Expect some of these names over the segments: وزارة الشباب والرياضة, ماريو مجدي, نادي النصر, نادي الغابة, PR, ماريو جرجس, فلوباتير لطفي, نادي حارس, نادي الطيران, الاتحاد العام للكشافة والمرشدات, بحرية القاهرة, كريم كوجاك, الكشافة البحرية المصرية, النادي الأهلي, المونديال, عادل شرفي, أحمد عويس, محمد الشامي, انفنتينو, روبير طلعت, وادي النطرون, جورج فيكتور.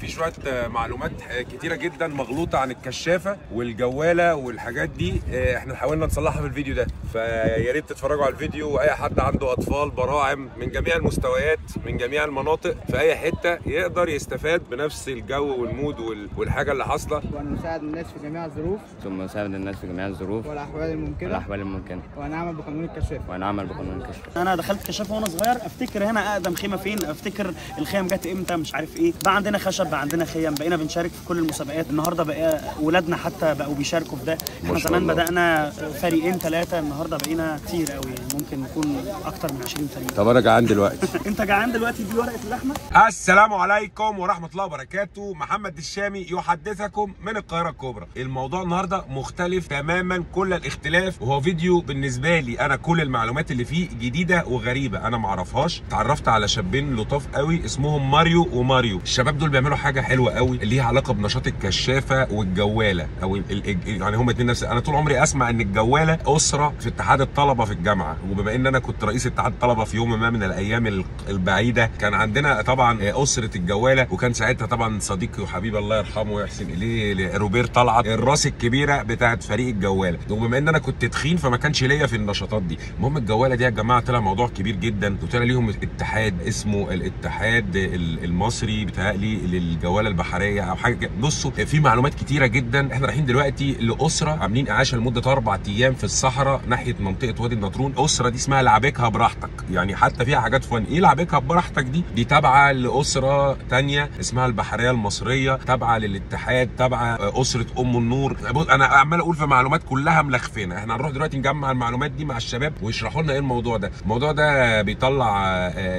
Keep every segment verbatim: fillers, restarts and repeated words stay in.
في شويه معلومات كتيره جدا مغلوطه عن الكشافه والجواله والحاجات دي، احنا حاولنا نصلحها في الفيديو ده، فيا ريت تتفرجوا على الفيديو، واي حد عنده اطفال براعم من جميع المستويات من جميع المناطق في اي حته يقدر يستفاد بنفس الجو والمود والحاجه اللي حاصله، ونساعد الناس في جميع الظروف ثم نساعد الناس في جميع الظروف والاحوال الممكنه والاحوال الممكنه ونعمل بقانون الكشافه ونعمل بقانون الكشافه. انا دخلت الكشافه وانا صغير، افتكر هنا اقدم خيمه فين، افتكر الخيم جت امتى، مش عارف ايه، بقى عندنا خشب، بقى عندنا خيم، بقينا بنشارك في كل المسابقات. النهارده بقى ولادنا حتى بقوا بيشاركوا في ده، احنا زمان بدانا فريقين ثلاثه، النهارده بقينا كتير قوي، يعني ممكن نكون اكتر من عشرين فريق. طب انا جعان دلوقتي. انت جعان دلوقتي؟ دي ورقه اللحمه. السلام عليكم ورحمه الله وبركاته، محمد الشامي يحدثكم من القاهره الكبرى. الموضوع النهارده مختلف تماما كل الاختلاف، وهو فيديو بالنسبه لي انا كل المعلومات اللي فيه جديده وغريبه انا ما اعرفهاش. اتعرفت على شابين لطاف قوي اسمهم ماريو وماريو، الشباب دول بيعملوا حاجه حلوه قوي ليها علاقه بنشاط الكشافه والجواله، او ال ال يعني هم اتنين نفس. انا طول عمري اسمع ان الجواله اسره في اتحاد الطلبه في الجامعه، وبما ان انا كنت رئيس اتحاد الطلبه في يوم ما من الايام البعيده، كان عندنا طبعا اسره الجواله، وكان ساعتها طبعا صديقي وحبيبي الله يرحمه ويحسن اليه روبير طلعت الراس الكبيره بتاعه فريق الجواله، وبما ان انا كنت تخين فما كانش ليا في النشاطات دي. المهم الجواله دي يا جماعه طلع موضوع كبير جدا، وطلع ليهم اتحاد اسمه الاتحاد المصري بتهيألي للجواله البحريه او حاجه. بصوا في معلومات كتيره جدا. احنا رايحين دلوقتي لاسره عاملين اعاشه لمده اربع ايام في الصحراء ناحيه منطقه وادي النطرون. الاسره دي اسمها لعبكها براحتك، يعني حتى فيها حاجات فن. ايه لعبكها براحتك دي؟ دي تابعه لاسره ثانيه اسمها البحريه المصريه، تابعه للاتحاد، تابعه اسره ام النور. انا عمال اقول في معلومات كلها ملخفينه، احنا هنروح دلوقتي نجمع المعلومات دي مع الشباب ويشرحوا لنا ايه الموضوع ده. الموضوع ده بيطلع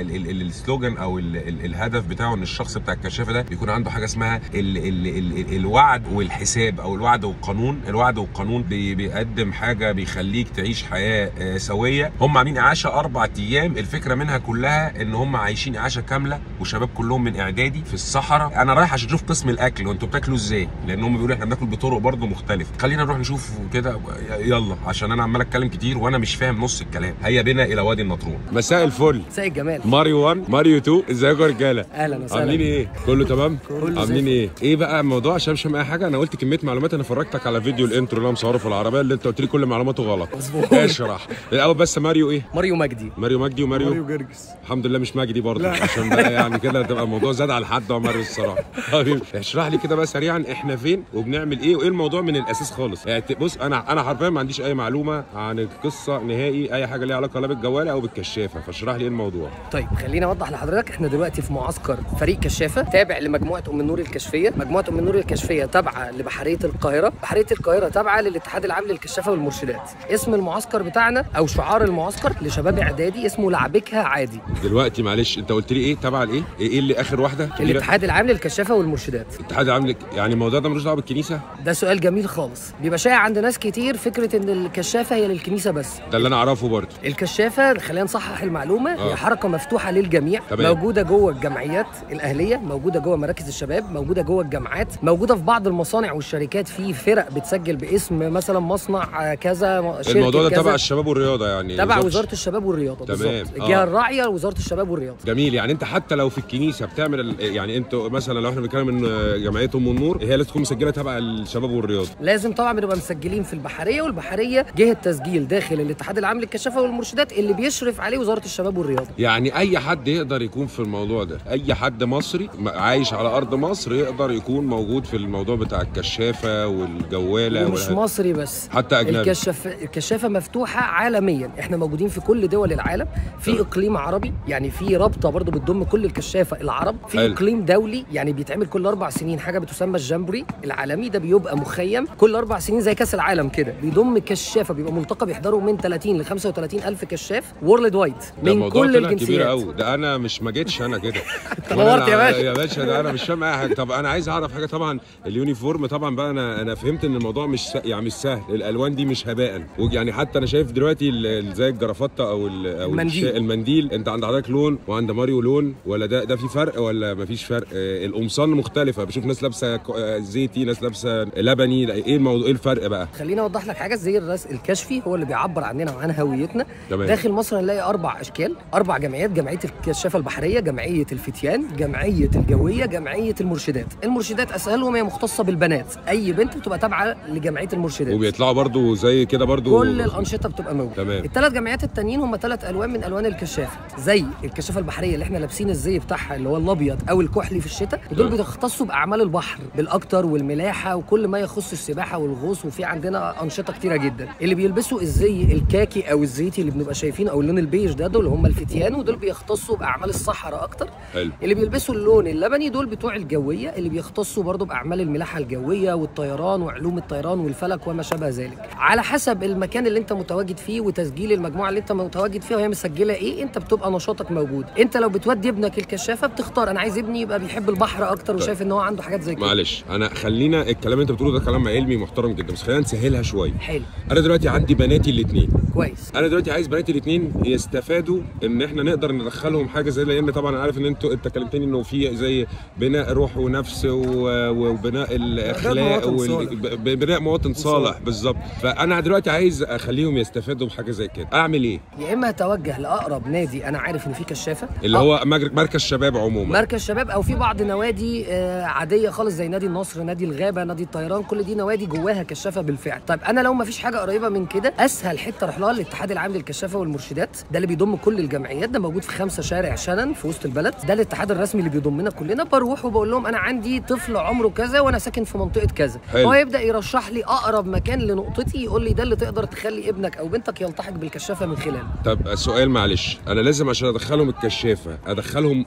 السلوجان او الهدف بتاعه ان الشخص بتاع الكشافه ده بيكون عنده حاجه اسمها ال ال ال الوعد والحساب، او الوعد والقانون. الوعد والقانون بيقدم حاجه بيخليك تعيش حياه سويه. هم عاملين اعاشه اربع ايام، الفكره منها كلها ان هم عايشين اعاشه كامله، وشباب كلهم من اعدادي في الصحراء. انا رايح عشان اشوف قسم الاكل وانتوا بتاكلوا ازاي، لان هم بيقولوا احنا بناكل بطرق برضه مختلفه. خلينا نروح نشوف كده، يلا عشان انا عمال اتكلم كتير وانا مش فاهم نص الكلام. هيا بنا الى وادي النطرون. مساء الفل، مساء الجمال. ماريو واحد، ماريو اتنين، ازيكم يا رجاله؟ اهلا وسهلا. عاملين ايه؟ كله تمام؟ عاملين ايه؟ ايه بقى موضوع عشان مش فاهم اي حاجه. انا قلت كميه معلومات، انا فرجتك على فيديو الانترو اللي انا مصوره في العربيه اللي انت قلت لي كل معلوماته غلط. مظبوط. اشرح الاول بس. ماريو ايه؟ ماريو مجدي. ماريو مجدي وماريو ماريو جرجس. الحمد لله مش مجدي برضه، عشان بقى يعني كده تبقى الموضوع زاد على حد. وماريو الصراحه حبيبي اشرح لي كده بقى سريعا احنا فين وبنعمل ايه وايه الموضوع من الاساس خالص. يعني بص انا انا حرفيا ما عنديش اي معلومه عن القصه نهائي، اي حاجه ليها علاقه لا بالجواله او بالكشافه، فاشرح لي ايه الموضوع. طيب خليني اوضح لحضرتك. احنا دلوقتي في معسكر فريق كشافه تابع لمجموعه ام النور الكشفيه. مجموعه ام النور الكشفيه تابعه لبحريه القاهره، بحريه القاهره تابعه للاتحاد العام للكشافه والمرشدات. اسم المعسكر بتاعنا او شعار المعسكر لشباب اعدادي اسمه لعبكها عادي. دلوقتي معلش انت قلت لي ايه تابعه لايه؟ ايه اللي اخر واحده؟ الاتحاد العام للكشافه والمرشدات. الاتحاد العام لك... يعني الموضوع ده ملوش دعوه بالكنيسه؟ ده سؤال جميل خالص، بيبقى شائع عند ناس كتير فكره ان الكشافه هي للكنيسه بس. ده اللي انا اعرفه برضه. الكشافه خلينا نصحح المعلومه، هي آه. حركه مفتوحه للجميع، تمام. موجوده جوه الجمعيات الاهليه، موجوده جوه مراكز الشباب، موجوده جوه الجامعات، موجوده في بعض المصانع والشركات. في فرق بتسجل باسم مثلا مصنع كذا، شركه. الموضوع ده تبع الشباب والرياضه، يعني تبع وزارة, وزاره الشباب والرياضه بالظبط. الجهه الراعيه وزاره الشباب والرياضه. جميل. يعني انت حتى لو في الكنيسه بتعمل، يعني انتوا مثلا لو احنا بنتكلم ان جمعيه ام النور هي اللي تكون مسجله تبع الشباب والرياضه، لازم طبعا بنبقى مسجلين في البحريه، والبحريه جهه تسجيل داخل الاتحاد العام للكشافه والمرشدات اللي بيشرف عليه وزاره الشباب والرياضه. يعني اي حد يقدر يكون في الموضوع ده، اي حد مصري عايش على ارض مصر يقدر يكون موجود في الموضوع بتاع الكشافه والجواله. ومش والهد. مصري بس، حتى اجنبي. الكشافه الكشافه مفتوحه عالميا، احنا موجودين في كل دول العالم، في اقليم عربي يعني في رابطه برضو بتضم كل الكشافه العرب، في اقليم دولي يعني بيتعمل كل اربع سنين حاجه بتسمى الجامبوري العالمي، ده بيبقى مخيم كل اربع سنين زي كاس العالم كده، بيضم كشافه، بيبقى ملتقى بيحضروا من ثلاثين ل خمسة وثلاثين الف كشاف وورلد وايد من كل الجنسيات. ده انا مش ما جيتش انا كده. تنورت يا باشا. يا باشا ده انا مش فاهم اي حاجه. طب انا عايز اعرف حاجه، طبعا اليونيفورم طبعا بقى انا انا فهمت ان الموضوع مش س... يعني مش سهل، الالوان دي مش هباء، ويعني حتى انا شايف دلوقتي زي الجرافطه او ال... او المنديل. الش... المنديل انت عند حضرتك لون وعند ماريو لون، ولا ده ده في فرق ولا مفيش فرق؟ القمصان مختلفه، بشوف ناس لابسه زيتي ناس لابسه لبني، ايه الموضوع ايه الفرق بقى؟ خليني اوضح لك حاجه. زي الرأس الكشفي هو اللي بيعبر عننا وعن هويتنا. تمام. داخل مصر هنلاقي اربع اشكال، اربع جمعيات: جمعيه الكشافه البحريه، جمعيه الفتيان، جمعيه الجويه، جمعيه المرشدات، المرشدات اسهلهم، هي مختصه بالبنات، اي بنت بتبقى تابعه لجمعيه المرشدات وبيطلعوا برضو زي كده، برضو كل الانشطه بتبقى موجوده. الثلاث جمعيات التانيين هم ثلاث الوان من الوان الكشافه، زي الكشافه البحريه اللي احنا لابسين الزي بتاعها اللي هو الابيض او الكحلي في الشتاء، دول بيختصوا باعمال البحر بالاكتر والملاحه وكل ما يخص السباحه والغوص، وفي عندنا انشطه كتيره جدا. اللي بيلبسوا الزي الكاكي او الزيتي اللي بنبقى شايفينه او اللون البيج ده، دول هم الفتيان، ودول بيختصوا باعمال الصحراء اكتر. حلو. اللي بيلبسوا اللون اللبني دول بتوع الجويه، اللي بيختصوا برضو باعمال الملاحه الجويه والطيران وعلوم الطيران والفلك وما شابه ذلك، على حسب المكان اللي انت متواجد فيه وتسجيل المجموعه اللي انت متواجد فيها وهي مسجله ايه، انت بتبقى نشاطك موجود. انت لو بتودي ابنك الكشافه بتختار، انا عايز ابني يبقى بيحب البحر اكتر وشايف ان هو عنده حاجات زي كده. معلش انا خلينا الكلام اللي انت بتقوله ده كلام علمي محترم جدا، بس خلينا نسهلها شويه. حلو. انا دلوقتي عندي بناتي الاثنين، كويس، انا دلوقتي عايز بناتي الاثنين يستفادوا ان احنا نقدر ندخلهم حاجه زي، لان طبعا انا عارف ان انتوا انت كلمتني انه في زي بناء روح ونفس وبناء الاخلاق وبناء مواطن صالح. بالظبط. فانا دلوقتي عايز اخليهم يستفادوا بحاجه زي كده، اعمل ايه؟ يا اما اتوجه لاقرب نادي انا عارف ان فيه كشافه، اللي هو مركز شباب، عموما مركز شباب، او في بعض نوادي عاديه خالص زي نادي النصر، نادي الغابه، نادي الطيران، كل دي نوادي جواها كشافه بالفعل. طيب انا لو ما فيش حاجه قريبه من كده، اسهل حته اروح لها الاتحاد العام للكشافه والمرشدات، ده اللي بيضم كل الجمعيات، ده موجود في خمسة شارع شنن في وسط البلد، ده الاتحاد الرسمي اللي بيضمنا كلنا. بروح وبقول لهم انا عندي طفل عمره كذا وانا ساكن في منطقه كذا، هو يبدا يرشح لي اقرب مكان لنقطتي، يقول لي ده اللي تقدر تخلي ابنك او بنتك يلتحق بالكشافه من خلاله. طب سؤال معلش، انا لازم عشان ادخلهم الكشافه ادخلهم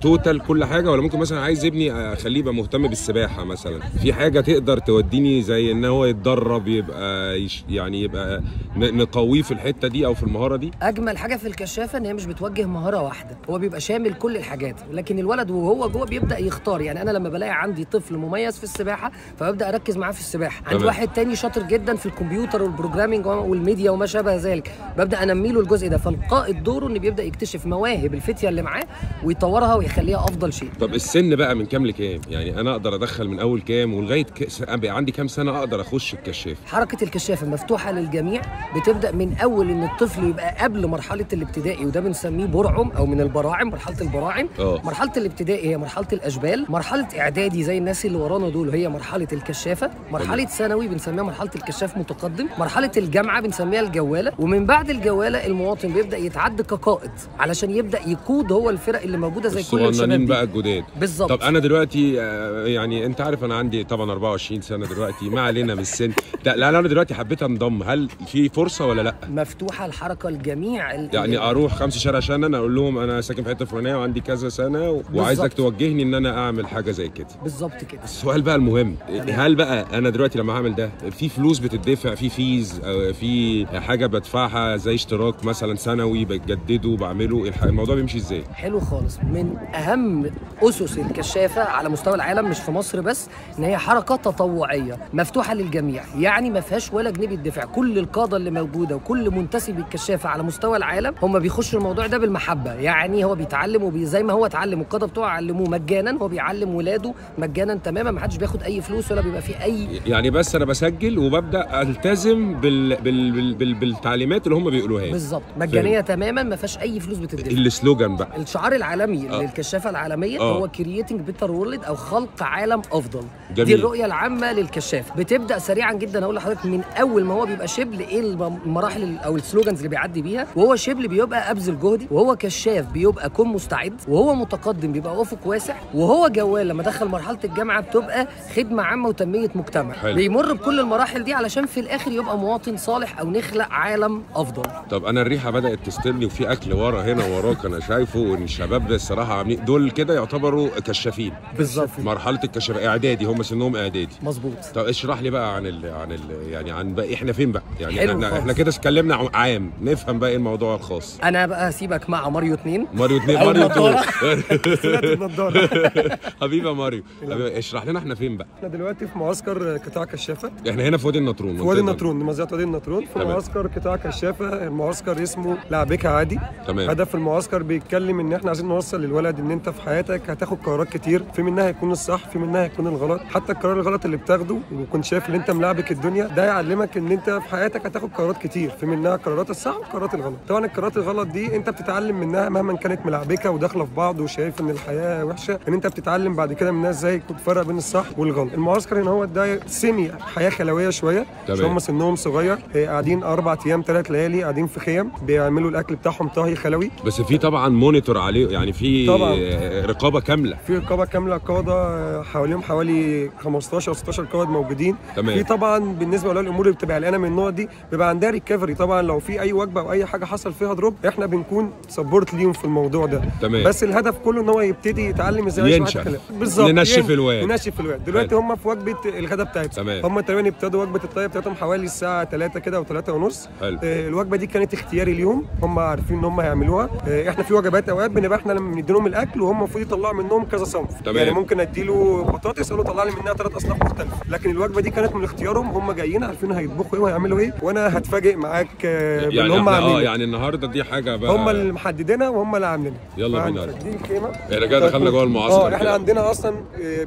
توتال كل حاجه، ولا ممكن مثلا عايز ابني اخليه يبقى مهتم بالسباحه مثلا، في حاجه تقدر توديني زي ان هو يتدرب يبقى يعني يبقى نقويه في الحته دي او في المهاره دي؟ اجمل حاجه في الكشافه ان هي مش بتوجه مهاره واحده، هو بيبقى شامل كل الحاجات، لكن الولد وهو جوه بيبدا يختار. يعني انا لما بلاقي عندي طفل مميز في السباحه فببدا اركز معاه في السباحه، عندي واحد تاني شاطر جدا في الكمبيوتر والبروجرامينج والميديا وما شابه ذلك، ببدا انمي له الجزء ده. فالقائد دوره ان بيبدا يكتشف مواهب الفتيه اللي معاه ويطورها ويخليها افضل شيء. طب السن بقى من كام لكام؟ يعني انا اقدر ادخل من اول كام ولغايه عندي كام سنه اقدر اخش الكشافه؟ حركه الكشافه مفتوحه للجميع، بتبدا من اول ان الطفل يبقى قبل مرحله الابتدائي، وده بنسميه برعم او من البراعم، مرحله البراعم. أوه. مرحله الابتدائي هي مرحله الاشبال، مرحله اعدادي زي الناس اللي ورانا دول هي مرحله الكشافه، مرحله ثانوي بنسميها مرحله الكشاف متقدم، مرحله الجامعه بنسميها الجواله، ومن بعد الجواله المواطن بيبدا يتعد كقائد علشان يبدا يقود هو الفرق اللي موجوده زي كل الشباب بقى الجداد. بالظبط. طب انا دلوقتي يعني انت عارف انا عندي طبعا أربعة وعشرين سنه دلوقتي، ما علينا من السن، لا انا دلوقتي حبيت انضم، هل في فرصه ولا لا؟ مفتوحه الحركه لجميع، يعني اروح خمسة شارع شنن اقول لهم انا ساكن في حته فلانيه وعندي كذا سنه وعايزك توجهني ان انا اعمل حاجه زي كده. بالظبط كده. السؤال بقى المهم، هل بقى انا دلوقتي لما هعمل ده في فلوس بتدفع، في فيز، في حاجه بدفعها زي اشتراك مثلا سنوي بجدده بعمله، الموضوع بيمشي ازاي؟ حلو خالص. من اهم اسس الكشافه على مستوى العالم مش في مصر بس، ان هي حركه تطوعيه مفتوحه للجميع، يعني ما فيهاش ولا جنيه بيدفع، كل القاده اللي موجوده وكل منتسب الكشافه على مستوى العالم هم بيخشوا الموضوع ده بالمحبه، يعني هو بيتعلم وزي ما هو اتعلم والقاده بتوعه علموه مجانا، هو بيعلم ولاده مجانا تماما، ما حدش بياخد اي فلوس ولا بيبقى فيه اي، يعني بس انا بسجل وببدا التزم بال... بال... بال... بال... بالتعليمات اللي هم بيقولوها لي. بالظبط، مجانيه تماما، ما فيهاش اي فلوس بتدفع. السلوجان بقى، الشعار العالمي آه. للكشافه العالميه آه. هو كرييتنج بيتر وورلد، او خلق عالم افضل. جميل. دي الرؤيه العامه للكشافه، بتبدا سريعا جدا اقول لحضرتك من اول ما هو بيبقى شبل ايه المراحل او السلوجانز اللي بيعدي بيها، وهو شبل بيبقى ابذل جهدي، وهو كشاف بيبقى كن مستعد، وهو متقدم بيبقى افق واسع، وهو جوال لما دخل مرحله الجامعه بتبقى خدمه عامه وتنميه مجتمع. حلو. بيمر بكل المراحل دي علشان في الاخر يبقى مواطن صالح او نخلق عالم افضل. طب انا الريحه بدات تستلني وفي اكل ورا هنا وراك انا شايفه، وان الشباب الصراحه عاملين دول كده يعتبروا كشافين. بالظبط. مرحله الكشافه اعدادي، هم سنهم اعدادي. مظبوط. طب اشرح لي بقى عن ال عن ال يعني عن بقى احنا فين بقى، يعني احنا, احنا كده اتكلمنا عام، نفهم بقى الموضوع الخاص. انا بقى سيبك مع ماريو اتنين ماريو اتنين ماريو اتنين سمعت النضاره حبيبي يا ماريو، اشرح لنا احنا فين بقى. احنا دلوقتي في معسكر قطاع كشافه، احنا هنا في وادي النطرون، في وادي النطرون، مزرعه وادي النطرون، في معسكر قطاع كشافه. المعسكر اسمه لعبك عادي. تمام. هدف المعسكر بيتكلم ان احنا عايزين نوصل للولد ان انت في حياتك هتاخد قرارات كتير، في منها هيكون الصح، في منها هيكون الغلط، حتى القرار الغلط اللي بتاخده وكنت شايف ان انت ملعبك الدنيا ده يعلمك ان انت في حياتك هتاخد قرارات كتير، في منها القرارات الصح والقرارات الغلط. طبعا القرارات الغلط دي انت بتتعلم منها مهما كانت ملعبكه وداخله في بعض وشايف ان الحياه وحشه، ان انت بتتعلم بعد كده منها ازاي تفرق بين الصح والغلط. المعسكر هنا هو ده سيمي حياه خلويه شويه، هم سنهم صغير، قاعدين اربع ايام ثلاث ليالي قاعدين في خيم بيعملوا الاكل بتاعهم طهي خلوي، بس في طبعا مونيتور عليه يعني في رقابه كامله، في رقابه كامله، قاده حواليهم حوالي خمستاشر ستاشر قائد موجودين. في طبعا بالنسبه لاولياء الامور اللي بتبقى قلقانه من النوع دي بيبقى عندها ريكفري، طبعا لو في اي وجبه او اي حاجه حصل فيها ضرب احنا بنكون سبورت ليهم في الموضوع ده. تمام. بس الهدف كله ان هو يبتدي يتعلم ازاي يعيش بالظبط، ننشف الواد ننشف الواد دلوقتي حل. هم في وجبه الغداء بتاعتهم، هم تقريبا ابتدوا وجبه الطياب بتاعتهم حوالي الساعه تلاتة كده وتلاتة ونص. الوجبه دي كانت اختياري اليوم، هم عارفين ان هم هيعملوها. احنا في وجبات اوقات بنبقى احنا لما بندي لهم الاكل وهم المفروض يطلعوا منهم كذا صنف. تمام. يعني ممكن اديله بطاطس اقول له طلع لي منها ثلاث اصناف مختلفه، لكن الوجبه دي كانت من اختيارهم، هم جايين عارفين هيطبخوا ايه وهيعملوا ايه، وانا هتفاجئ معاك باللي يعني هم عاملينه. اه يعني النهارده دي حاجه بقى هم اللي محددينها وهم اللي عاملينها. يلا بينا دي الخيمه احنا كده دخلنا جوه المعسكر. اه احنا عندنا اصلا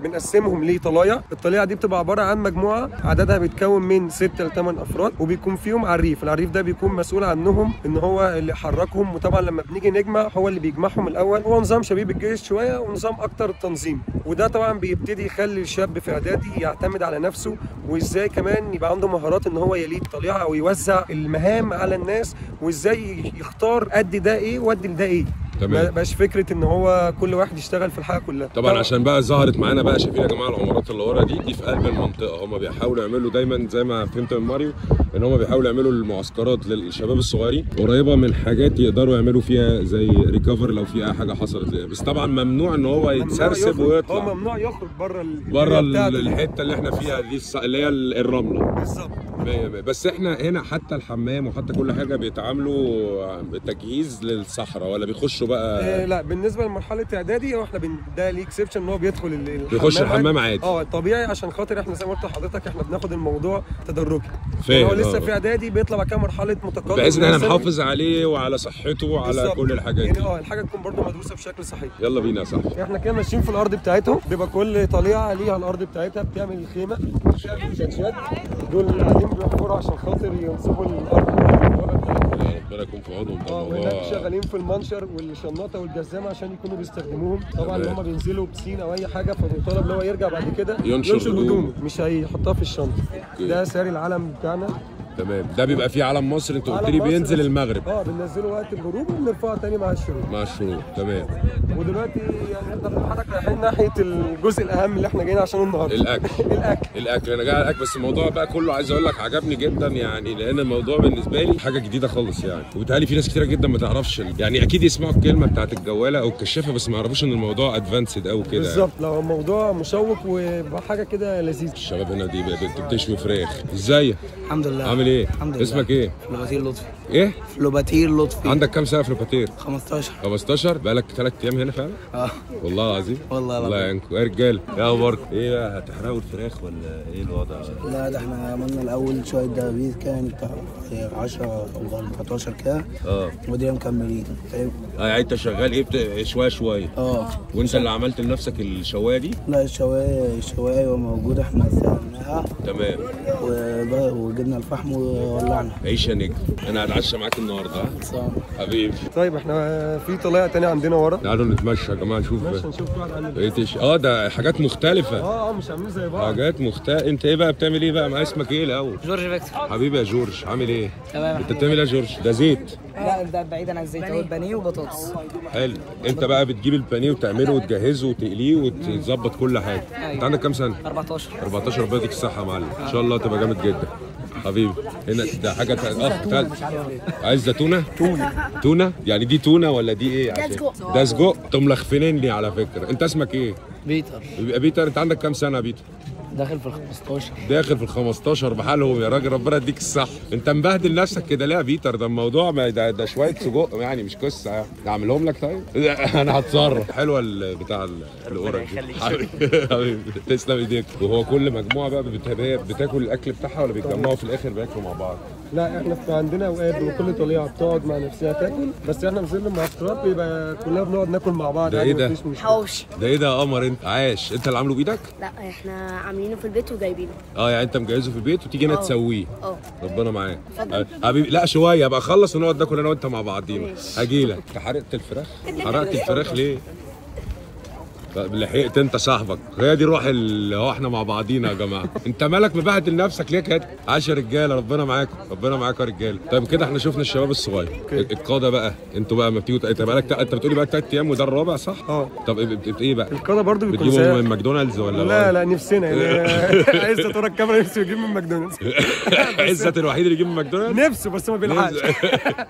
بنقسمهم لطلايع، الطليعه دي بتبقى عباره عن مجموعه عددها بيتكون من ستة لتمن افراد، وبيكون فيهم عريف، العريف ده بيكون مسؤول عنهم ان هو اللي يحركهم، وطبعا لما بنيجي نجمع هو اللي بيجمعهم الاول. هو نظام شبيب الجيش شويه ونظام اكتر التنظيم، وده طبعا بيبتدي يخلي الشاب في اعدادي يعتمد على نفسه، وازاي كمان يبقى عنده مهارات ان هو يليد طليعه او يوزع المهام على الناس، وازاي يختار قد ده ايه وقد ده ايه. تمام. ما بقاش فكره ان هو كل واحد يشتغل في الحاجه كلها. طبعا عشان بقى ظهرت معانا بقى شايفين يا جماعه العمارات اللي ورا دي دي في قلب المنطقه، هم بيحاولوا يعملوا دايما زي ما فهمت من ماريو ان هم بيحاولوا يعملوا المعسكرات للشباب الصغيرين قريبه من حاجات يقدروا يعملوا فيها زي ريكفر لو في اي حاجه حصلت، بس طبعا ممنوع ان هو يتسرسب ويطلع، هو ممنوع يخرج بره بره الحته اللي احنا فيها دي اللي هي الرمله بالظبط. بس احنا هنا حتى الحمام وحتى كل حاجه بيتعاملوا بتجهيز للصحراء ولا بيخشوا بقى؟ إيه لا، بالنسبه لمرحله اعدادي هو احنا ده ليه اكسبشن ان هو بيدخل الحمام، بيخش الحمام عادي. اه طبيعي، عشان خاطر احنا زي ما قلت لحضرتك احنا بناخد الموضوع تدرجي، فاهم؟ هو لسه في اعدادي بيطلع بعد كده مرحله متقدمه بحيث ان احنا نحافظ عليه وعلى صحته وعلى كل الحاجات يعني دي. اه الحاجه تكون برده مدروسه بشكل صحيح. يلا بينا يا صاحبي. احنا كده ماشيين في الارض بتاعتهم، بيبقى كل طليعه ليها الارض بتاعتها، بتعمل الخيمه، بتعمل شاشات، دول اللي قاعدين بيحفروا عشان خاطر ينصبوا الارض. ربنا يكون في عونهم. اه وهناك شغالين في المنشر والشنطه والجزامه عشان يكونوا بيستخدموهم، طبعا لما هم بينزلوا بسين او اي حاجه فبيطالب ان هو يرجع بعد كده ينشر هدومه، مش هيحطها في الشنطه. ده ساري العلم بتاعنا. تمام. ده بيبقى فيه علم مصر، انت قلت لي بينزل المغرب. اه بننزله وقت الغروب وبنرفعه تاني مع الشروق. مع الشروق. تمام. ودلوقتي يعني احنا بنتحرك رايحين ناحيه الجزء الاهم اللي احنا جايين عشان النهارده، الاكل. الاكل الاكل انا جاي على الاكل، بس الموضوع بقى كله عايز اقول لك عجبني جدا، يعني لان الموضوع بالنسبه لي حاجه جديده خالص يعني، وبالتالي في ناس كتيره جدا ما تعرفش، يعني اكيد يسمعوا الكلمه بتاعت الجواله او الكشافه بس ما يعرفوش ان الموضوع ادفانسد قوي كده بالظبط. يعني. لو الموضوع مشوق وحاجه كده لذيذه. الشباب هنا دي بتشوي فراخ ازاي؟ الحمد لله. عامل ايه؟ الحمد لله. اسمك ايه؟ فلوباتير لطفي. ايه؟ فلوباتير لطفي. عندك كام سنه فلوباتير؟ خمستاشر. خمستاشر؟ بقالك ثلاث ايام هنا فعلا؟ اه والله العظيم. والله العظيم. الله يعينكم. يا رجاله يا بركه، ايه بقى هتحرقوا الفراخ ولا ايه الوضع؟ لا ده احنا عملنا الاول شويه دبابيس كده بتاع عشرة او اربعتاشر كده. اه ودي مكملين. اه يعني انت شغال ايه بت... شويه شويه؟ اه وانت اللي عملت لنفسك الشوايه دي؟ لا الشوايه الشوايه موجوده احنا سالناها. تمام. وجبنا الفحم وولعنا. عيش يا نجم، انا هتعشى معاك النهارده. صح حبيبي. طيب احنا في طليعه تانية عندنا ورا، تعالوا نتمشى يا جماعه نشوف نشوف اه ده حاجات مختلفه. اه اه مش عاملين زي بعض، حاجات مختلفه. انت ايه بقى بتعمل ايه بقى؟ ما اسمك ايه الاول؟ جورج فيكتور. حبيبي يا جورج، عامل ايه؟ تمام. انت بتعمل ايه يا جورج؟ ده زيت؟ لا ده بعيد عن الزيت، هو البانيه وبطاطس. حلو. انت بقى بتجيب البانيه وتعمله وتجهزه وتقليه وتظبط كل حاجه. أيوة. انت عندك كام سنه؟ اربعتاشر. اربعتاشر. ربنا يديك الصحه يا معلم، ان شاء الله تبقى جامد جدا حبيبي. هنا ده حاجه اه عايز زيتونه. تونه. تونه يعني دي تونه ولا دي ايه؟ ده سجق. ده سجق. انتوا ملخفنيني على فكره. انت اسمك ايه؟ بيتر. يبقى بيتر انت عندك كام سنه يا بيتر؟ داخل في ال خمستاشر. داخل في ال خمستاشر بحالهم يا راجل، ربنا يديك الصحة. أنت مبهدل نفسك كده ليه يا بيتر؟ ده الموضوع ما ده, ده شوية سجق يعني مش قصة يعني. أعملهم لك طيب؟ أنا هتصرف. حلوة بتاع الأورنج. حبيبي تسلم إيديك. وهو كل مجموعة بقى بتاكل الأكل بتاعها ولا بيتجمعوا في الآخر بياكلوا مع بعض؟ لا احنا عندنا اوقات وكل طليعه بتقعد مع نفسها تاكل، بس احنا بننزل المعسكرات بيبقى كلنا بنقعد ناكل مع بعض. ده ايه ده؟ حواوشي. ده ايه ده يا قمر؟ انت عاش، انت اللي عامله بايدك؟ لا احنا عاملينه في البيت وجايبينه. اه يعني انت مجهزه في البيت وتيجي هنا تسويه؟ اه. ربنا معاك. حبيبي لا شويه ابقى اخلص ونقعد ناكل انا وانت مع بعضينا. هجيلك. حرقت الفراخ؟ حرقت الفراخ ليه؟ لحقت انت صاحبك، هي دي روح اللي هو احنا مع بعضينا يا جماعه. انت مالك مبهدل نفسك ليه كده؟ عاش يا رجاله، ربنا معاكم، ربنا معاكم يا رجاله. طيب كده احنا شفنا الشباب الصغير، القاده بقى انتوا بقى ما بتيجوا، انت بقالك انت بتقولي بقى ثلاث ايام وده الرابع صح؟ اه. طب ايه بقى؟ القاده برضه بتجيبوا من ماكدونالدز ولا لا؟ لا لا نفسنا يعني عزت ورا الكاميرا نفسه يجيب من ماكدونالدز. عزت الوحيد اللي يجيب من ماكدونالدز؟ نفسه بس ما بيلحقش.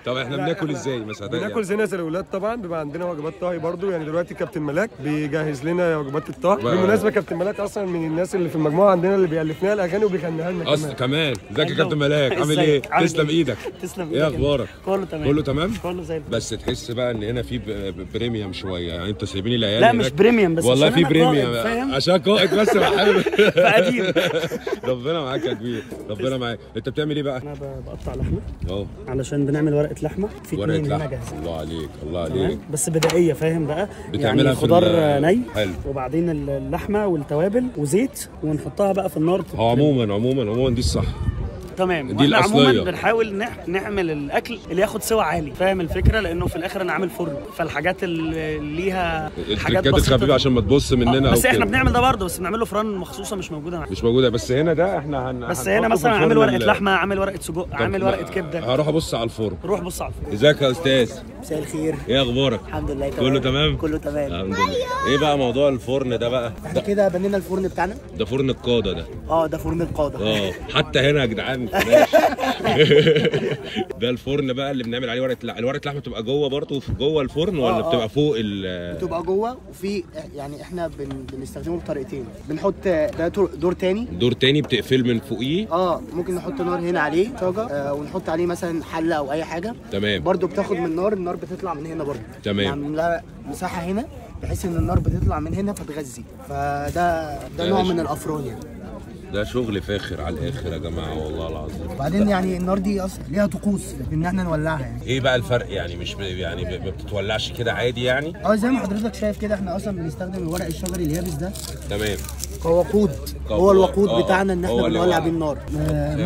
طب احنا بناكل ازاي مثلا؟ بناكل زي الناس الاولاد طبعا، بيبقى عندنا وجبات طهي برضه، يعني دلوقتي كابتن ملاك بيجهز لنا وجبات الطهي. بالمناسبه كابتن ملاك اصلا من الناس اللي في المجموعه عندنا اللي بيالف لنا الاغاني وبيغنيها لنا اصلا كمان. ازيك يا كابتن ملاك؟ عامل ايه؟ تسلم ايدك. تسلم ايدك. ايه اخبارك؟ كله تمام. كله تمام كله زي الفل. بس تحس بقى ان هنا في بريميوم شويه، يعني انتوا سايبين العيال. لا مش بريميوم بس والله في بريميوم، عشان قائد بس يا حبيبي قديم. ربنا معاك يا كبير، ربنا معاك. انت بتعمل ايه بقى؟ انا بقطع لحمه اه علشان بنعمل ورقه لحمه في اتنين هنا جاهزه. الله عليك الله عليك. بس بدائيه فاهم بقى، يعني خضار ني حلو وبعدين اللحمه والتوابل وزيت ونحطها بقى في النار. اه عموما عموما عموما دي الصح تمام. دي الاصليه. عموما بنحاول نعمل الاكل اللي ياخد سوى عالي فاهم الفكره، لانه في الاخر انا عامل فرن، فالحاجات اللي ليها حاجات الخفيفه عشان ما تبص مننا آه. بس احنا بنعمل ده برضه، بس بنعمله في رن مخصوصه مش موجوده معنا. مش موجوده بس هنا ده احنا هن... بس هنا مثلا عامل ورقه لحمه، عامل ورقه سجق، عامل ورقه كبده. هروح ابص على الفرن. روح بص على الفرن. ازيك يا استاذ؟ مساء الخير. ايه اخبارك؟ الحمد لله تمام. كله تمام كله تمام الحمد لله. ايه بقى موضوع الفرن ده بقى؟ احنا كده بنينا الفرن بتاعنا. ده فرن القاده ده. اه ده فرن القاده اه حتى هنا يا جدعان. ده الفرن بقى اللي بنعمل عليه ورقه الورقه اللحمه. بتبقى جوه برضه جوه الفرن ولا آه بتبقى فوق ال؟ بتبقى جوه. وفي يعني احنا بن... بنستخدمه بطريقتين. بنحط ده دور تاني. دور تاني بتقفل من فوقيه اه. ممكن نحط نار هنا عليه طاجه آه، ونحط عليه مثلا حله او اي حاجه تمام. برضه بتاخد من النار، النار بتطلع من هنا برضه تمام. يعني لها مساحه هنا بحيث ان النار بتطلع من هنا فتغذي. فده ده نوع من الافران يعني. ده شغل فاخر على الاخر يا جماعه والله العظيم. وبعدين يعني النار دي اصلا ليها طقوس ان احنا نولعها يعني. ايه بقى الفرق يعني؟ مش يعني ما بتتولعش كده عادي يعني؟ اه زي ما حضرتك شايف كده احنا اصلا بنستخدم الورق الشجري اليابس ده تمام كوقود. هو الوقود آه بتاعنا ان احنا بنولع بيه النار.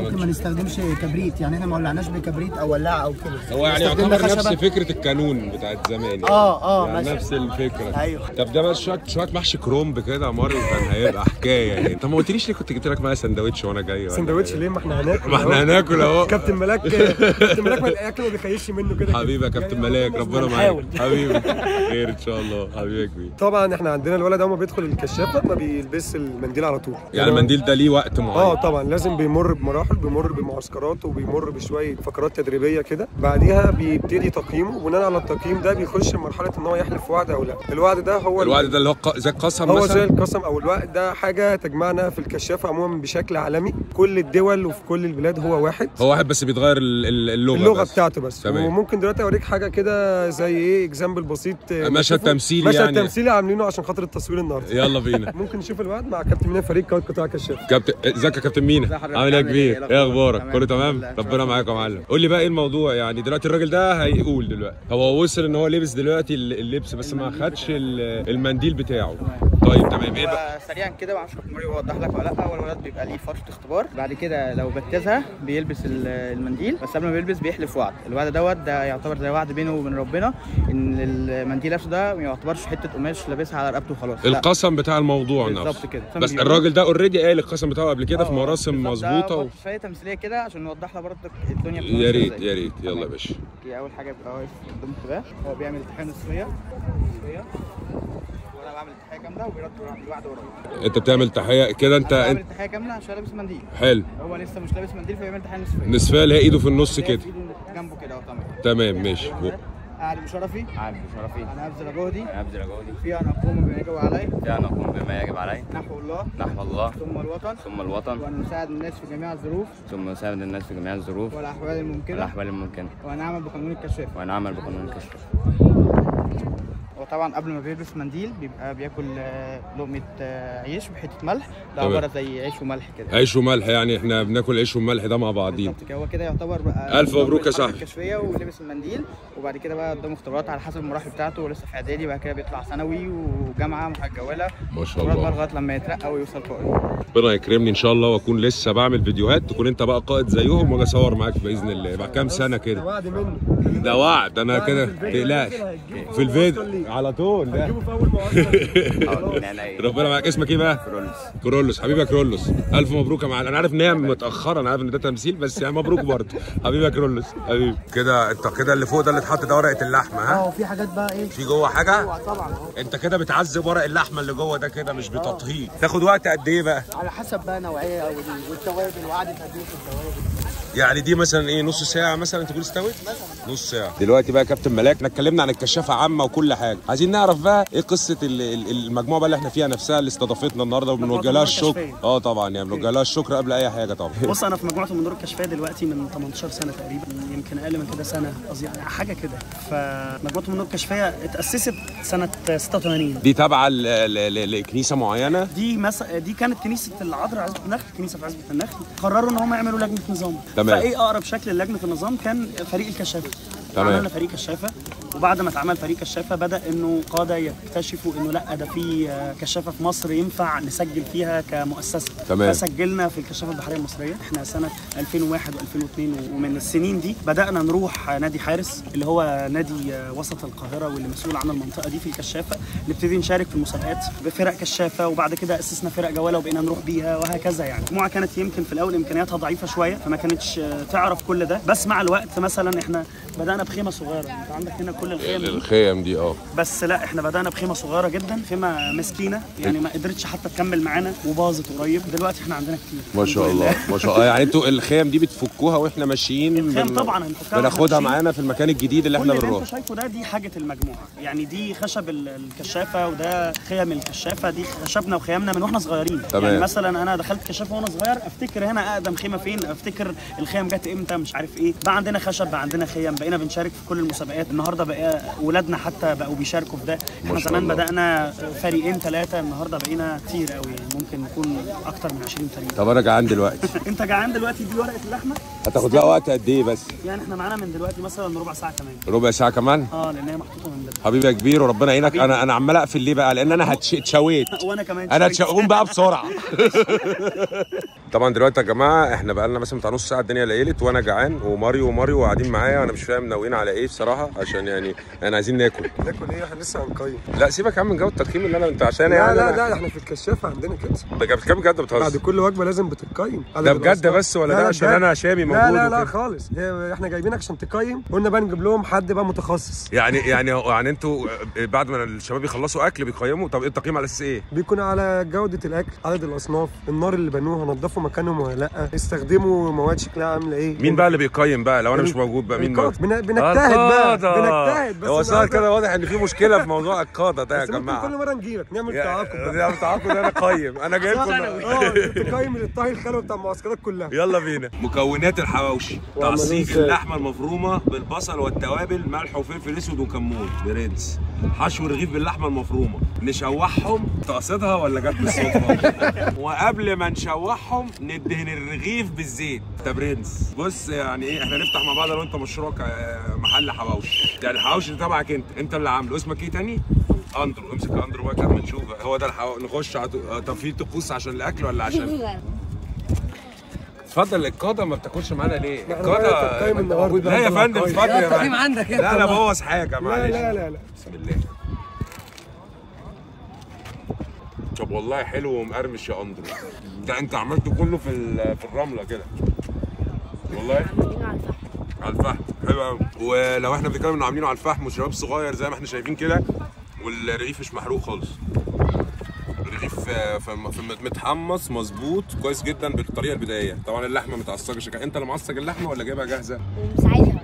ممكن ما نستخدمش كبريت، يعني احنا ما ولعناش بكبريت او ولاعه او كده. هو يعني يعتبر نفس فكره الكانون بتاعت زمان يعني. اه اه يعني نفس الفكره ايوه. طب ده بس شويه شويه محشي كرومب كده يا ماريو كان هيبقى حكايه يعني. طب ما قلتليش ليه كنت جبت لك معايا سندوتش وانا جاي؟ سندوتش ليه؟ ما احنا هناكل. ما احنا هناكل اهو. كابتن ملاك كابتن ملاك ما الاكل ما بيخيش منه كده. حبيبي يا كابتن ملاك ربنا معاك حبيبي. خير ان شاء الله حبيبي يا كبير. طبعا احنا عندنا الولد اول ما بيدخل الكشافه ما بيلبسش المنديل على طول. يعني المنديل ده ليه وقت معين؟ اه طبعا لازم بيمر بمراحل، بيمر بمعسكرات وبيمر بشويه فقرات تدريبيه كده، بعديها بيبتدي تقييمه، وبناء على التقييم ده بيخش مرحله ان هو يحلف وعد او لا. الوعد ده هو الوعد ده اللي هو زي القسم مثلا. هو زي القسم او الوعد ده حاجه تجمعنا في الكشافه عموما بشكل عالمي، كل الدول وفي كل البلاد هو واحد. هو واحد بس بيتغير اللغه اللغه بس. بتاعته بس تمام. وممكن دلوقتي اوريك حاجه كده زي ايه اكزامبل بسيط، مشهد تمثيلي يعني. مشهد تمثيلي عاملينه عشان خاطر التصوير النهارده. يلا بينا. ممكن نشوف الوعد مع كابتن مينا فريق قائد قطاع الكشافه. كابتن ازيك يا كابتن مينا؟ عامل ايه يا كبير؟ ايه اخبارك؟ كله تمام؟ ربنا معاك يا معلم. قول لي بقى ايه الموضوع يعني دلوقتي؟ الراجل ده هيقول دلوقتي هو وصل ان هو لبس دلوقتي اللبس بس ما خدش المنديل بتاعه. طيب تمام. ايه بقى سريعا كده ما اعرفش ماريو يوضح لك ولا لا. اول ولد بيبقى ليه فتره اختبار، بعد كده لو بتزها بيلبس المنديل، بس قبل ما بيلبس بيحلف وعد. الوعد دوت ده يعتبر زي وعد بينه وبين ربنا ان المنديل لابسه ده ما يعتبرش حته قماش لابسها على رقبته وخلاص. القسم بتاع الموضوع نفسه كده. بس الراجل ده اوريدي قال القسم بتاعه قبل كده في مراسم مظبوطه و... شويه تمثيليه كده عشان نوضح لها برضه الدنيا. يا ريت يا ريت يلا يا باشا. دي اول حاجه بيبقى واقف قدام الخباه، هو بيعمل امتحان الصفيه وانا بعمل التحيه كامله وبيرد الوعد ورايا. انت بتعمل تحيه كده انت؟ انا بعمل تحيه كامله عشان لابس منديل. حلو. هو لسه مش لابس منديل فبيعمل تحيه نصفيه. نصفيه اللي هي ايده في النص كده. جنبه كده اهو تمام. تمام ماشي. عادل شرفي عادل شرفي انا ابذل جهدي انا ابذل جهدي في ان اقوم بما يجب علي في ان اقوم بما يجب علي نحو الله نحو الله ثم الوطن ثم الوطن وان اساعد الناس في جميع الظروف ثم اساعد الناس في جميع الظروف والاحوال الممكنه والاحوال الممكنه وان اعمل بقانون الكشافه وان اعمل بقانون الكشافه. وطبعا قبل ما بيلبس منديل بيبقى بياكل لقمه عيش وحته ملح، ده عباره زي عيش وملح كده. عيش وملح، يعني احنا بناكل عيش وملح ده مع بعضين بالظبط كده. هو كده يعتبر بقى الف مبروك يا صاحبي الكشفيه ولبس المنديل، وبعد كده بقى قدامه اختبارات على حسب المراحل بتاعته، ولسه في اعدادي، بعد كده بيطلع ثانوي وجامعه محجوله ما شاء الله لغايه لما يترقى ويوصل قائد. ربنا يكرمني ان شاء الله واكون لسه بعمل فيديوهات تكون انت بقى قائد زيهم، واجي اصور معاك باذن الله بعد كام سنه كده. ده وعد مني، ده وعد انا كده ما تقلقش في الفيديو على طول ده هتجيبه في اول مقابله. ربنا معاك. اسمك ايه بقى؟ كرولوس. كرولوس حبيبي كرولوس، الف مبروك يا معلم. انا عارف ان هي متاخره، انا عارف ان ده تمثيل بس يعني مبروك برضه حبيبي كرولوس حبيبي. كده انت كده اللي فوق ده اللي اتحط ده ورقه اللحمه، ها؟ اه وفي حاجات بقى ايه؟ في جوه حاجه؟ طبعا انت كده بتعذب ورق اللحمه اللي جوه ده كده مش بتطهيه. تاخد وقت قد ايه بقى؟ على حسب بقى نوعيه والتوابل وقعدت قد ايه في التوابل. يعني دي مثلا ايه نص ساعه مثلا تكون استوت؟ نص ساعه. دلوقتي بقى يا كابتن ملاك احنا اتكلمنا عن الكشافه عامه وكل حاجه، عايزين نعرف بقى ايه قصه المجموعه بقى اللي احنا فيها نفسها اللي استضافتنا النهارده وبنوجه لها الشكر. اه طبعا يعني بنوجه لها الشكر قبل اي حاجه طبعا. بص انا في مجموعه ام النور الكشفيه دلوقتي من تمنتاشر سنه تقريبا، يمكن اقل من كده سنه قصدي يعني حاجه كده. فمجموعه ام النور الكشفيه اتاسست سنه ستة وتمانين. دي تابعه لكنيسه معينه؟ دي مثلا دي كانت كنيسه العذراء عزبه النخل، كنيسه في عزبه النخل، قرروا ان هم يعملوا لجنه نظام. فايه اقرب شكل للجنه النظام كان فريق الكشافه. عملنا فريق كشافه، وبعد ما اتعمل فريق كشافه بدا انه قاده يكتشفوا انه لا ده في كشافه في مصر ينفع نسجل فيها كمؤسسه. تمام. فسجلنا في الكشافه البحريه المصريه، احنا سنه ألفين وواحد وألفين واتنين، ومن السنين دي بدانا نروح نادي حارس اللي هو نادي وسط القاهره واللي مسؤول عن المنطقه دي في الكشافه، نبتدي نشارك في المسابقات بفرق كشافه، وبعد كده اسسنا فرق جوله وبقينا نروح بيها وهكذا. يعني المجموعه كانت يمكن في الاول امكانياتها ضعيفه شويه فما كانتش تعرف كل ده، بس مع الوقت مثلا احنا بدانا بخيمه صغيره، انت عندك هنا كل الخيم الخيم دي اه بس لا احنا بدانا بخيمه صغيره جدا، خيمه مسكينه يعني ما قدرتش حتى تكمل معانا وباظت قريب، دلوقتي احنا عندنا كتير ما شاء الله ما شاء الله. يعني انتوا الخيم دي بتفكوها واحنا ماشيين؟ الخيم بن... طبعا هنفكها بناخدها معانا في المكان الجديد اللي احنا بنروح. اللي انتوا شايفه ده دي حاجه المجموعه، يعني دي خشب الكشافه وده خيم الكشافه، دي خشبنا وخيامنا من واحنا صغيرين. تمام. يعني مثلا انا دخلت كشافه وانا صغير افتكر هنا اقدم خيمه فين، افتكر الخيم جت امتى، مش عارف ايه. بقى عندنا خشب، بقى عندنا خيم، بقينا بنشارك في كل المسابقات. النهارده بقى اولادنا حتى بقوا بيشاركوا في ده. احنا زمان بدانا فريقين ثلاثه، النهارده بقينا كتير قوي، يعني ممكن نكون اكتر من عشرين فريق. طب انا جعان دلوقتي انت جعان دلوقتي؟ دي ورقه اللحمه هتاخد لها وقت قد ايه بس؟ يعني احنا معانا من دلوقتي مثلا ربع ساعه كمان. ربع ساعه كمان؟ اه لان هي محطوطه من بدري. حبيبي يا كبير وربنا يعينك. انا انا عمال اقفل ليه بقى؟ لان انا اتشويت وانا كمان انا اتشويت بقى بسرعه طبعا دلوقتي يا جماعه احنا بقى لنا مثلا بتاع نص ساعه الدنيا ليلت وانا جعان، وماريو وماريو قاعدين معايا وانا مش فاهم ناويين على ايه بصراحه، عشان يعني احنا عايزين ناكل. ناكل ايه؟ احنا لسه هنقيم. لا سيبك يا عم من جو التقييم اللي انا انت عشان لا يعني لا لا, لا احنا في الكشافه عندنا كده. انت بتتكلم بجد بتهزر؟ بعد كل وجبه لازم بتقيم. ده بجد بس ولا ده عشان انا شامي موجود؟ لا لا لا خالص، احنا جايبينك عشان تقيم، قلنا بقى نجيب لهم حد بقى متخصص. يعني يعني يعني انتوا بعد ما الشباب يخلصوا اكل بيقيموا؟ طب ايه التقييم على اساس ايه؟ بيكون على جوده الاكل، عدد الاصناف، النار اللي بنوها، نظفوا مكانهم ولا لا، استخدموا مواد شكلها عامله ايه. مين بقى اللي بيقيم بقى لو انا مش موجود بقى؟ مين؟ بنجتهد بقى بنجتهد بس. هو صار كده واضح ان في مشكله في موضوع القاده ده يا جماعه. كل مره نجيبك نعمل تعاقد نعمل تعاقد انا قيم انا جاي لكم اه تقيم الطهي الخلوي بتاع المعسكرات كلها. يلا بينا. مكونات الحواوشي: تعصيب اللحمه المفرومه بالبصل والتوابل، ملح وفلفل اسود وكمون، برنس، حشو رغيف باللحمه المفرومه، نشوحهم. تقصدها ولا جت بالصدفه؟ وقبل ما نشوحهم ندهن الرغيف بالزيت. طب برنس بص يعني ايه احنا نفتح مع بعض لو انت مشروعك محل حواوشي، يعني الحواوشي ده تبعك انت، انت اللي عامله. اسمك ايه تاني؟ اندرو. امسك اندرو بقى كمل شوف هو ده الحواوشي. نخش على طب في طقوس عشان الاكل ولا عشان؟ اتفضل. القاده ما بتاكلش معانا ليه؟ القاده لا يا فندم اتفضل يا فندم عندك انت. لا انا بوظ حاجه معلش. لا لا لا بسم الله. طب والله حلو ومقرمش يا اندرو، ده انت عملته كله في في الرمله كده والله. على الفحم حلو قوي. ولو احنا بنتكلم انه عاملينه على الفحم وشباب صغير زي ما احنا شايفين كده، والرغيف مش محروق خالص، الرغيف متحمص مظبوط كويس جدا بالطريقه البدائيه. طبعا اللحمه متعصجش، انت اللي معصج اللحمه ولا جايبها جاهزه؟ مش عايزها.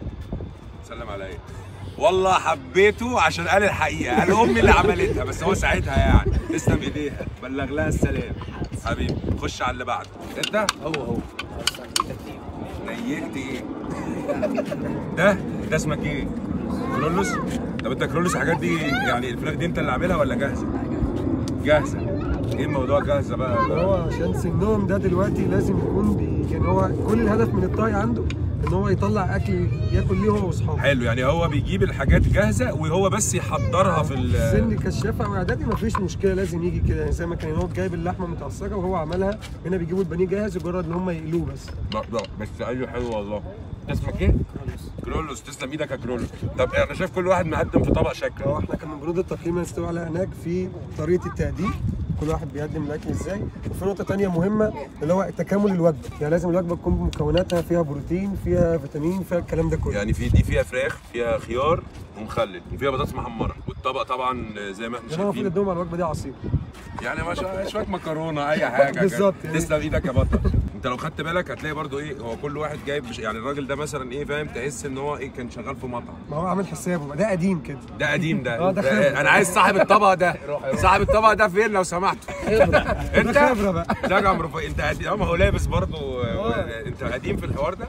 سلم عليا. والله حبيته عشان قال الحقيقه، قال امي اللي عملتها بس هو ساعتها يعني لسه بايديها، بلغ لها السلام حبيبي. خش على اللي بعده. ده هو هو نيلت ايه؟ ده ده اسمك ايه؟ كرولوس. طب انت كرولس الحاجات دي يعني الفراخ دي انت اللي عاملها ولا جاهزه؟ جاهزه. ايه الموضوع جاهزه بقى؟ اللي هو عشان سنهم ده دلوقتي لازم يكون بي... يعني هو كل الهدف من الطاي عنده ان هو يطلع اكل ياكل ليه هو واصحابه. حلو، يعني هو بيجيب الحاجات جاهزه وهو بس يحضرها في ال سن كشافه او اعدادي مفيش مشكله، لازم يجي كده يعني زي ما كان هو جايب اللحمه متعصره وهو عملها، هنا بيجيبوا البانيه جاهز مجرد ان هم يقلوه بس. لا بس ايوه حلو والله. اسمك ايه؟ كرولوس. تسلم ايدك يا كرولوس. طب انا شايف كل واحد مقدم في طبق شكل. اه احنا كان من بنود التقييم اللي استوى عليها هناك في طريقه التقديم، كل واحد بيقدم الاكل ازاي، وفي نقطه ثانيه مهمه اللي هو تكامل الوجبه، يعني لازم الوجبه تكون بمكوناتها فيها بروتين، فيها فيتامين، فيها الكلام ده كله. يعني في دي فيها فراخ، فيها خيار ومخلل، وفيها بطاطس محمره، والطبق طبعا زي ما احنا شايفين. المفروض قدامهم على الوجبه دي عصير. يعني شويه مكرونه اي حاجه. بالظبط. تسلم ايدك يا بطل. انت لو خدت بالك هتلاقي برضو ايه، هو كل واحد جايب يعني الراجل ده مثلا ايه فاهم، تحس ان هو ايه كان شغال في مطعم. ما هو عامل حسابه، ده قديم كده. ده قديم ده. اه ده خبرة. انا عايز صاحب الطبق ده. صاحب الطبق ده فين لو سمحت؟ انت خبرة بقى. لا يا عمرو انت قديم، ما هو لابس برضو انت قديم في الحوار ده.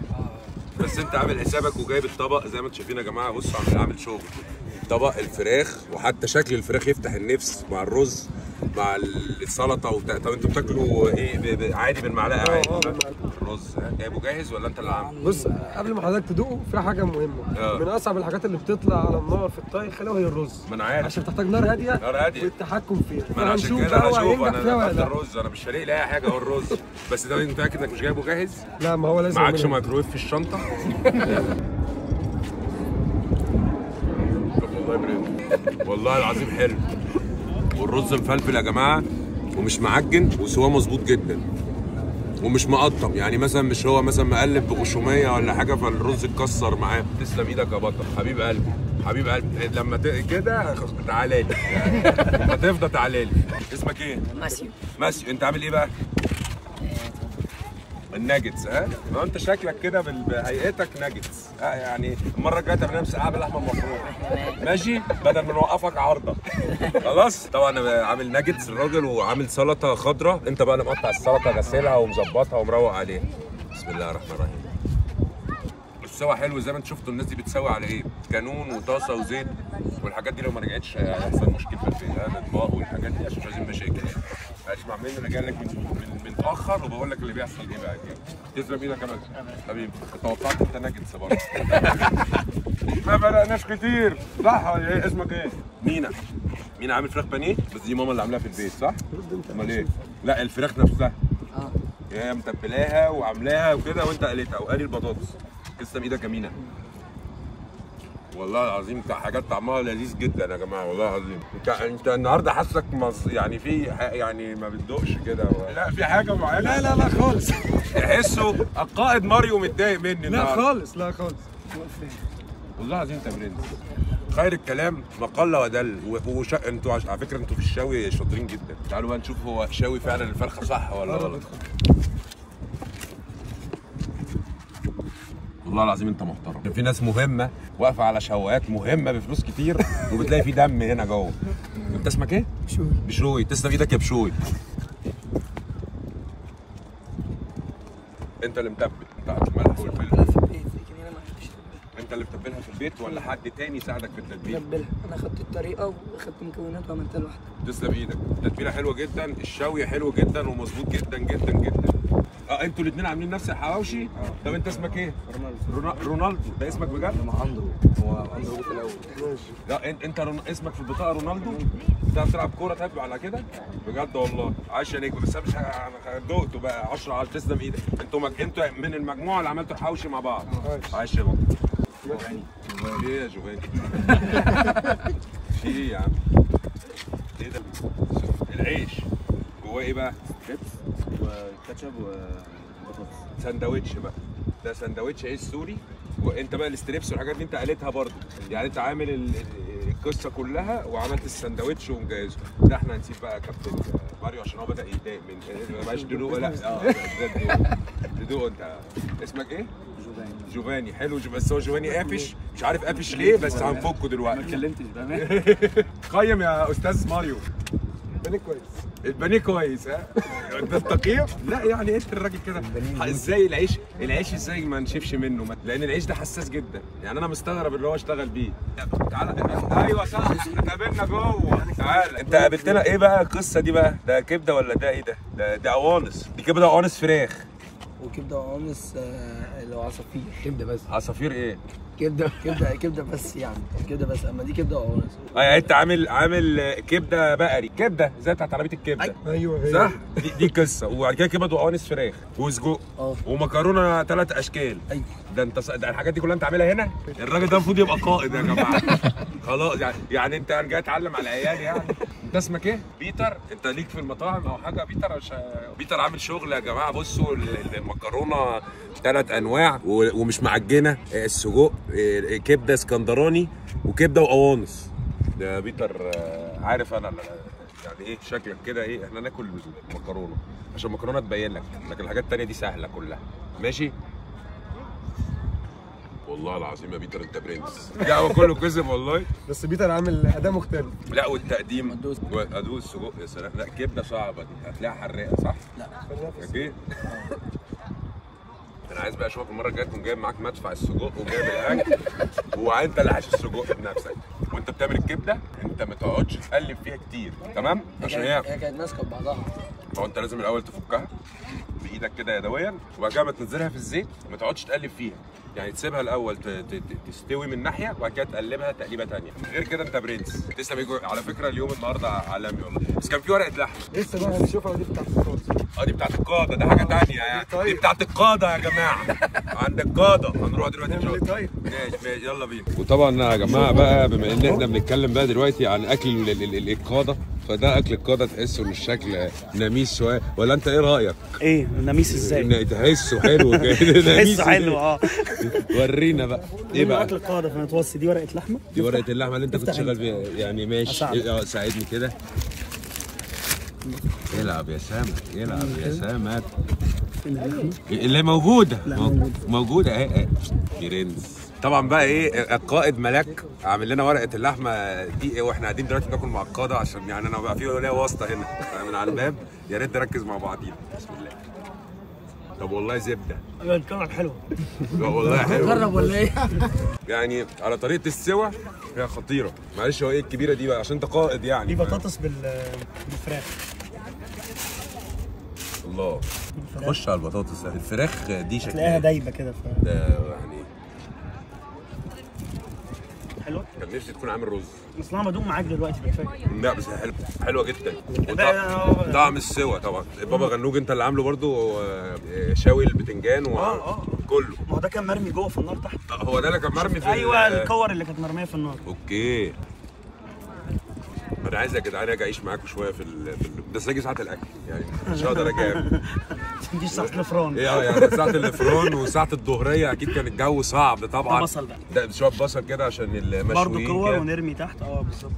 بس انت عامل حسابك وجايب الطبق زي ما انتم شايفين يا جماعه. بصوا عامل عامل شغل. طبق الفراخ وحتى شكل الفراخ يفتح النفس مع الرز مع السلطه وبتاع. طب انتوا بتاكلوا ايه؟ عادي بالمعلقه عادي. الرز جايبه جاهز ولا انت اللي عامله؟ بص قبل ما حضرتك تدوقه في حاجه مهمه. أوه. من اصعب الحاجات اللي بتطلع على النار في الطاي خلوه هي الرز. ما انا عارف، عشان بتحتاج نار هاديه، نار هاديه والتحكم فيها. ما انا عشان كده هشوف انا هاخد الرز، انا مش فارق لي اي حاجه هو الرز بس. ده انت متاكد انك مش جايبه جاهز؟ لا ما هو لازم معكش مايكرويف في الشنطه. والله العظيم حلو، والرز مفلفل يا جماعه ومش معجن، وسواه مظبوط جدا ومش مقطم، يعني مثلا مش هو مثلا مقلب بغشوميه ولا حاجه فالرز اتكسر معاه. تسلم ايدك يا بطل حبيب قلبي، حبيب قلبي. لما ت... كده تعالى لي، لما تفضى تعالى لي. اسمك ايه؟ ماسيو. ماسيو انت عامل ايه بقى؟ الناجتس. ها؟ ما انت شكلك كده بهيئتك ناجتس. ها يعني المره الجايه تعملها مسقعه باللحمه المفرومه. ماشي؟ بدل ما نوقفك عارضه. خلاص؟ طبعا انا عامل ناجتس الراجل وعامل سلطه خضراء، انت بقى اللي مقطع السلطه غسلها ومظبطها ومروق عليها. بسم الله الرحمن الرحيم. السوا حلو زي ما انتم شفتوا. الناس دي بتسوي على ايه؟ كانون وطاسه وزيت والحاجات دي، لو ما رجعتش هيحصل مشكله في البيت، الاطباق والحاجات دي عشان مش عايزين مشاكل. اسمع مني انا جاي لك متاخر وبقول لك اللي بيحصل ايه بقى. تسلم ايدك يا باشا حبيبي. توقعت انت ناجتس برضه. ما فرقناش كتير صح ولا ايه؟ اسمك ايه؟ مينا. مينا عامل فراخ بانيه، بس دي ماما اللي عاملاها في البيت صح؟ امال ايه؟ لا الفراخ نفسها. اه هي متبلاها وعاملاها وكده وانت قليتها وقالي البطاطس. تسلم ايدك يا مينا. والله العظيم حاجات طعمها لذيذ جدا يا جماعه، والله العظيم. انت انت النهارده حاسك يعني في يعني ما بتدوقش كده و... لا في حاجه معينه. لا لا لا خالص. تحسه القائد ماريو متضايق مني. لا خالص لا خالص والله العظيم. انت برنس خير الكلام ما قل ودل. وش... انتوا على فكره انتوا في الشاوي شاطرين جدا. تعالوا بقى نشوف هو شاوي فعلا الفرخه صح ولا غلط. والله العظيم انت محترم. في ناس مهمه واقفه على شوايات مهمه بفلوس كتير وبتلاقي في دم هنا جوه. انت اسمك ايه؟ بشوي. بشوي تسلم ايدك يا بشوي. انت اللي متبل، انت عارف الملح والفلفل في البيت، لكن انا ما اعرفش. انت اللي بتتبلها في البيت ولا حد تاني ساعدك في التتبيل؟ بتبلها انا، خدت الطريقه واخدت المكونات وعملتها لوحدي. تسلم ايدك. التتبيله حلوه جدا، الشوي حلو جدا ومظبوط جدا جدا جدا. اه انتوا الاثنين عاملين نفس الحواوشي. طب انت اسمك ايه؟ رونالدو. رونالدو ده اسمك بجد؟ انا اندرو. هو اندرو في الاول. ماشي. لا انت رون... اسمك في البطاقه رونالدو؟ بتعرف تلعب كوره؟ طيب على كده؟ بجد والله عاش يا نجم. بس انا مش دقته بقى عشرة على عشرة. تسلم ايدك. انتوا انتوا من المجموعه اللي عملتوا الحواوشي مع بعض. عاش يا بطل. ايه يا جوفاني؟ في ايه يا عم؟ ايه ده؟ العيش جواه ايه بقى؟ وكاتشب وبطاطس. سندوتش بقى، ده سندوتش عيش سوري. وانت بقى الاستريبس والحاجات دي انت قالتها برضه، يعني انت عامل القصه كلها وعملت السندوتش ومجهزه. ده احنا هنسيب بقى كابتن ماريو عشان هو بدا يتضايق من ما بقاش دلوقتي. لا اه دلوقتي انت اسمك ايه؟ جوفاني. جوفاني حلو. بس هو جوفاني قافش، مش عارف قافش ليه، بس هنفكه دلوقتي. ما اتكلمتش بقى. قيم يا استاذ ماريو. بنك كويس. البانيه كويس ها؟ ده التقييم؟ لا يعني انت الراجل كده ازاي العيش العيش ازاي ما نشفش منه؟ لان العيش ده حساس جدا، يعني انا مستغرب اللي هو اشتغل بيه. تعالى ايوه صح احنا اتقابلنا جوه. تعالى انت قابلتنا. ايه بقى القصه دي بقى؟ ده كبده ولا ده ايه ده؟ ده ده قوانص، دي كبده قوانص فراخ. وكبده قوانص اللي هو عصافير. كبده بس. عصافير ايه؟ كبده كبده كبده بس يعني كبده بس، اما دي كبده قوانص. اه يعني انت عامل عامل كبده بقري، كبده زي بتاعت عربيه الكبده. ايوه هي صح؟ دي, دي قصه، وبعد كده كبد وقوانص فراخ وسجق ومكرونه ثلاث اشكال. ايوه ده انت ص... ده الحاجات دي كلها انت عاملها هنا؟ الراجل ده المفروض يبقى قائد يا جماعه. خلاص يعني يعني انت جاي اتعلم على العيال يعني. انت اسمك ايه؟ بيتر. انت ليك في المطاعم او حاجه بيتر؟ عشان بيتر عامل شغل يا جماعه. بصوا المكرونه ثلاث انواع ومش معجنه، السجق كبده اسكندراني وكبده وقوانص. ده بيتر عارف انا يعني ايه شكلك كده ايه. احنا ناكل مكرونه عشان المكرونه تبين لك، لكن الحاجات الثانيه دي سهله كلها. ماشي؟ والله العظيم يا بيتر انت برنس. لا هو كله كذب والله، بس بيتر عامل اداء مختلف. لا والتقديم ادوس سجق يا سلام. لا كبده صعبه دي هتلاقيها حراقه صح؟ لا اوكي. انا عايز بقى اشوفك المره الجايه تكون جايب معاك مدفع السجق وجايب العجل وانت اللي حاشي السجق بنفسك، وانت بتعمل الكبده انت ما تقعدش تقلب فيها كتير تمام؟ عشان هي هي كانت ماسكه ببعضها. هو انت لازم الاول تفكها بايدك كده يدويا، وبعد كده ما تنزلها في الزيت ما تقعدش تقلب فيها، يعني تسيبها الاول تستوي من ناحيه وبعد كده تقلبها تقليبه ثانيه. غير كده انت برنس. لسه بيجوا على فكره اليوم النهارده عالمي والله، بس كان في ورقه لحمه لسه بقى هنشوفها. دي بتاعت القاده. اه دي بتاعت القاده، ده حاجه ثانيه يعني. دي بتاعت القاده يا جماعه. عند القاده هنروح دلوقتي نشوف. طيب ماشي ماشي يلا بينا. وطبعا يا جماعه بقى بما ان احنا بنتكلم بقى دلوقتي عن اكل القاده، فده اكل القاده تحسه ان الشكل نميس شويه، ولا انت ايه رايك؟ ايه نميس ازاي؟ تحسه حلو كده. تحسه حلو اه. ورينا بقى ايه بقى اكل القاده. فانا اتوصي دي ورقه لحمه. دي ورقه اللحمه اللي انت كنت شغال فيها يعني. ماشي اه ساعدني كده. العب يا سامر العب يا سامر. اللي موجوده موجوده اهي برنس. طبعا بقى ايه القائد ملاك عامل لنا ورقه اللحمه دي واحنا قاعدين دلوقتي بناكل مع القاده، عشان يعني انا بقى في ليا واسطه هنا من على الباب. يا ريت نركز مع بعضينا بسم الله. طب والله زبده. الكرب حلوه. لا والله حلوه. جرب ولا ايه؟ يعني على طريقه السوا هي خطيره. معلش هو ايه الكبيره دي بقى عشان انت قائد يعني. دي بطاطس بالفراخ. الله خش على البطاطس. الفراخ دي شكلها تلاقيها دايبه كده. ده يعني حلوه. كان نفسي تكون عامل رز. اصلها مدوم معاك دلوقتي بالفعل. لا بس حلوه حلوه جدا. طعم السوا طبعا. بابا غنوج انت اللي عامله برضو شاوي البتنجان و اه اه كله. ما هو ده كان مرمي جوه في النار تحت. هو ده اللي كان مرمي في ايوه الكور اللي كانت مرميه في النار. اوكي. انا عايز يا جدعان اجي اعيش معاكم شويه في ال... بس اجي ساعه الاكل يعني مش هقدر اجي. دي ساعه الفرون. ايوه يعني ساعه الفرون وساعه الظهريه اكيد كان الجو صعب طبعا. ده بصل بقى. ده شويه بصل كده عشان المشويين برضه كور ونرمي تحت. اه بالظبط.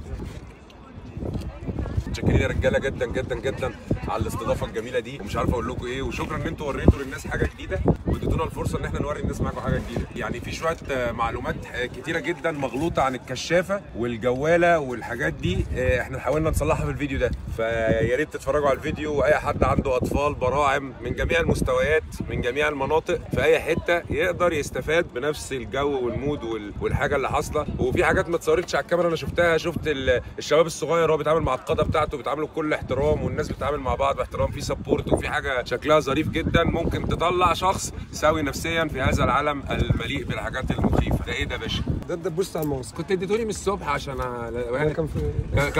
متشكرين يا رجاله جدا جدا جدا على الاستضافه الجميله دي، ومش عارف اقول لكم ايه، وشكرا ان انتوا وريتوا للناس حاجه جديده واديتونا الفرصه ان احنا نوري الناس معاكم حاجه جديده. يعني في شويه معلومات كتيره جدا مغلوطه عن الكشافه والجواله والحاجات دي، احنا حاولنا نصلحها في الفيديو ده، فيا ريت تتفرجوا على الفيديو. واي حد عنده اطفال براعم من جميع المستويات من جميع المناطق في اي حته يقدر يستفاد بنفس الجو والمود والحاجه اللي حاصله. وفي حاجات ما اتصورتش على الكاميرا انا شفتها. شفت الشباب الصغير وهو بيتعامل مع القاده بتاعته بيتعاملوا بكل احترام، والناس بتتعامل مع بعض باحترام، في سبورت وفي حاجه شكلها ظريف جدا ممكن تطلع شخص سوي نفسيا في هذا العالم المليء بالحاجات المخيفه. ده ايه ده يا باشا؟ ده ده بص على الموز كنت اديتولي من الصبح عشان أ... كان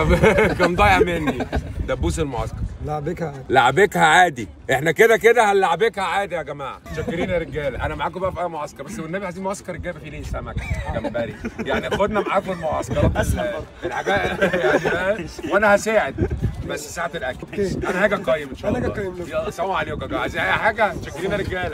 في... كان ضايع مني. دبوس المعسكر لعبكها عادي. لعبكها عادي احنا كده كده هنلعبكها عادي يا جماعه. متشكرين يا رجاله. انا معاكم بقى في اي معسكر، بس والنبي عايزين معسكر الجاي فيه ليه سمك جمبري يعني. خدنا معاكم المعسكرات اسهل الحاجات يعني. وانا هساعد بس ساعه الاكل. انا هاجي اقيم ان شاء الله. انا هاجي اقيم. السلام عليكم يا جماعه. عايزين اي حاجه؟ متشكرين يا رجاله.